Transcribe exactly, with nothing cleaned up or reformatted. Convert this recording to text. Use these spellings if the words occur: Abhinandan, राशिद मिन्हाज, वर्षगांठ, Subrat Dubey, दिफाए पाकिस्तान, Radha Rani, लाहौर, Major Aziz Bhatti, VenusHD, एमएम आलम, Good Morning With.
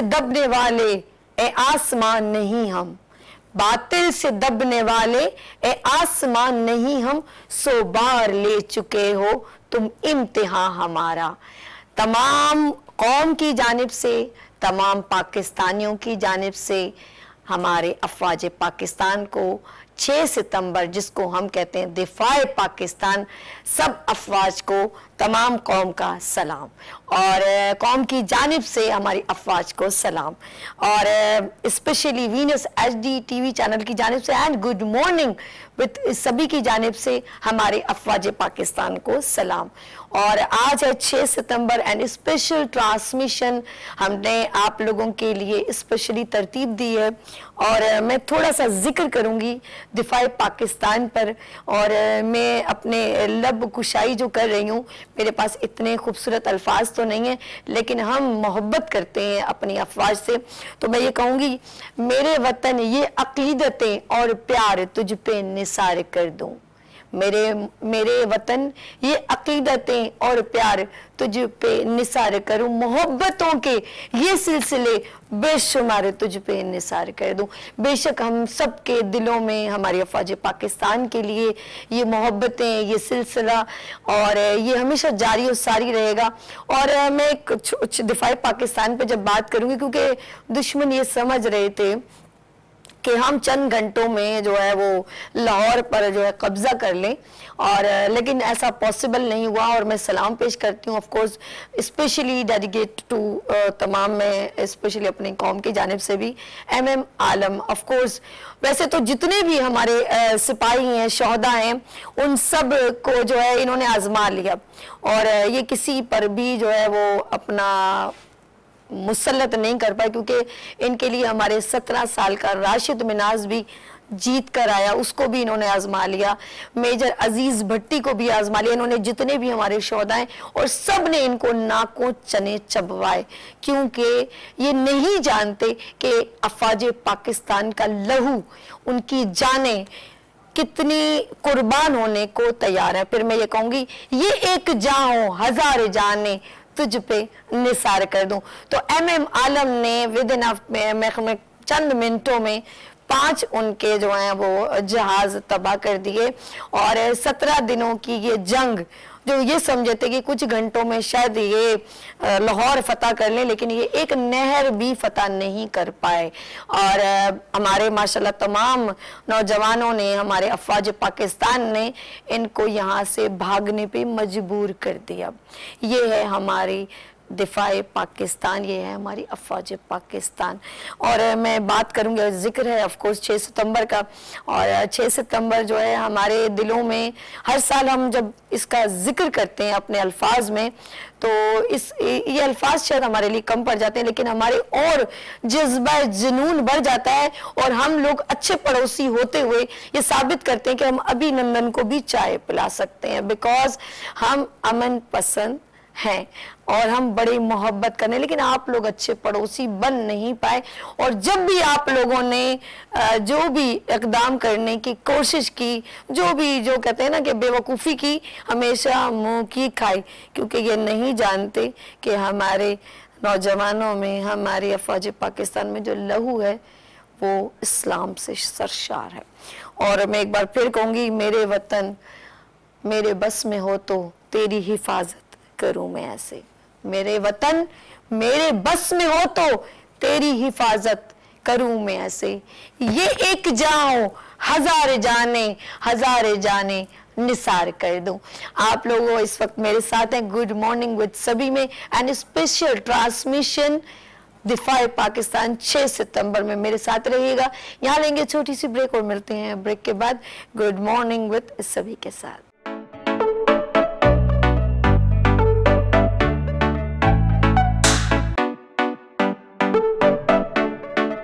से दबने वाले ए आसमान नहीं हम, बातिल से दबने वाले ए आसमान नहीं हम, सो बार ले चुके हो तुम इम्तिहा हमारा। तमाम कौम की जानिब से, तमाम पाकिस्तानियों की जानिब से हमारे अफवाज पाकिस्तान को छह सितंबर, जिसको हम कहते हैं दिफाए पाकिस्तान, सब अफवाज को, तमाम कौम का सलाम और कौम की जानिब से हमारी अफवाज को सलाम, और specially Venus H D T V channel की जानिब से एंड गुड मॉर्निंग विद सभी की जानिब से हमारे अफवाज पाकिस्तान को सलाम। और आज है छह सितंबर एंड स्पेशल ट्रांसमिशन हमने आप लोगों के लिए स्पेशली तरतीब दी है, और मैं थोड़ा सा जिक्र करूँगी दिफाए पाकिस्तान पर, और मैं अपने लब कुशाई जो कर रही हूँ, मेरे पास इतने खूबसूरत अल्फाज तो नहीं है, लेकिन हम मोहब्बत करते हैं अपनी अफवाज से, तो मैं ये कहूँगी मेरे वतन ये अकीदतें और प्यार तुझ पे निसार कर दूँ, मेरे मेरे वतन ये अकीदतें और प्यार तुझ पे निसार करूँ, मोहब्बतों के ये सिलसिले बेशुमार तुझ पे निसार कर दूँ। बेशक हम सब के दिलों में हमारी अफवाज पाकिस्तान के लिए ये मोहब्बतें, ये सिलसिला और ये हमेशा जारी और सारी रहेगा। और मैं कुछ दिफाए पाकिस्तान पे जब बात करूँगी, क्योंकि दुश्मन ये समझ रहे थे कि हम चंद घंटों में जो है वो लाहौर पर जो है कब्जा कर लें, और लेकिन ऐसा पॉसिबल नहीं हुआ। और मैं सलाम पेश करती हूँ of course specially dedicate to तमाम, मैं स्पेशली अपनी कौम की जानिब से भी एमएम आलम ऑफ कोर्स। वैसे तो जितने भी हमारे सिपाही हैं, शोहदा हैं, उन सब को जो है इन्होंने आजमा लिया, और ये किसी पर भी जो है वो अपना मुसल्लत नहीं कर पाए, क्योंकि इनके लिए हमारे सत्रह साल का राशिद मिन्हाज भी जीत कर आया, उसको भी इन्होंने आजमा लिया, मेजर अजीज भट्टी को भी आजमा लिया, इन्होंने जितने भी हमारे शोहदा हैं, और सब ने इनको नाकों चने चबवाए, क्योंकि ये नहीं जानते कि अफवाज पाकिस्तान का लहू, उनकी जाने कितनी कुर्बान होने को तैयार है। फिर मैं ये कहूँगी ये एक जाँ हो हजार जाने तुझ पे निसार कर दूं। तो एमएम आलम ने विदिन में चंद मिनटों में पांच उनके जो हैं वो जहाज तबाह कर दिए, और सत्रह दिनों की ये जंग, जो ये समझे थे कि कुछ घंटों में शायद ये लाहौर फतह कर लें, लेकिन ये एक नहर भी फतह नहीं कर पाए। और हमारे माशाल्लाह तमाम नौजवानों ने, हमारे अफवाज पाकिस्तान ने इनको यहाँ से भागने पे मजबूर कर दिया। ये है हमारी दिफाए पाकिस्तान, ये है हमारी अफवाज पाकिस्तान। और मैं बात करूँगी, और जिक्र है ऑफ कोर्स छह सितंबर का, और छह सितंबर जो है हमारे दिलों में, हर साल हम जब इसका जिक्र करते हैं अपने अल्फाज में, तो इस ये अल्फाज शायद हमारे लिए कम पड़ जाते हैं, लेकिन हमारे और जज्बा जुनून बढ़ जाता है, और हम लोग अच्छे पड़ोसी होते हुए ये साबित करते हैं कि हम अभिनंदन को भी चाय पिला सकते हैं, बिकॉज हम अमन पसंद हैं और हम बड़ी मोहब्बत करने, लेकिन आप लोग अच्छे पड़ोसी बन नहीं पाए। और जब भी आप लोगों ने जो भी इकदाम करने की कोशिश की, जो भी जो कहते हैं ना कि बेवकूफ़ी की, हमेशा मुंह की खाई, क्योंकि ये नहीं जानते कि हमारे नौजवानों में, हमारी अफवाज पाकिस्तान में जो लहू है वो इस्लाम से सरशार है। और मैं एक बार फिर कहूँगी मेरे वतन मेरे बस में हो तो तेरी हिफाजत करूं मैं ऐसे, मेरे वतन मेरे बस में हो तो तेरी हिफाजत करूं मैं ऐसे, ये एक जाओ हजार जाने हजार जाने निसार कर दूं। आप लोगों इस वक्त मेरे साथ हैं गुड मॉर्निंग विद सभी में, एंड स्पेशल ट्रांसमिशन दिफाए पाकिस्तान छह सितंबर में मेरे साथ रहिएगा। यहाँ लेंगे छोटी सी ब्रेक और मिलते हैं ब्रेक के बाद गुड मॉर्निंग विद सभी के साथ।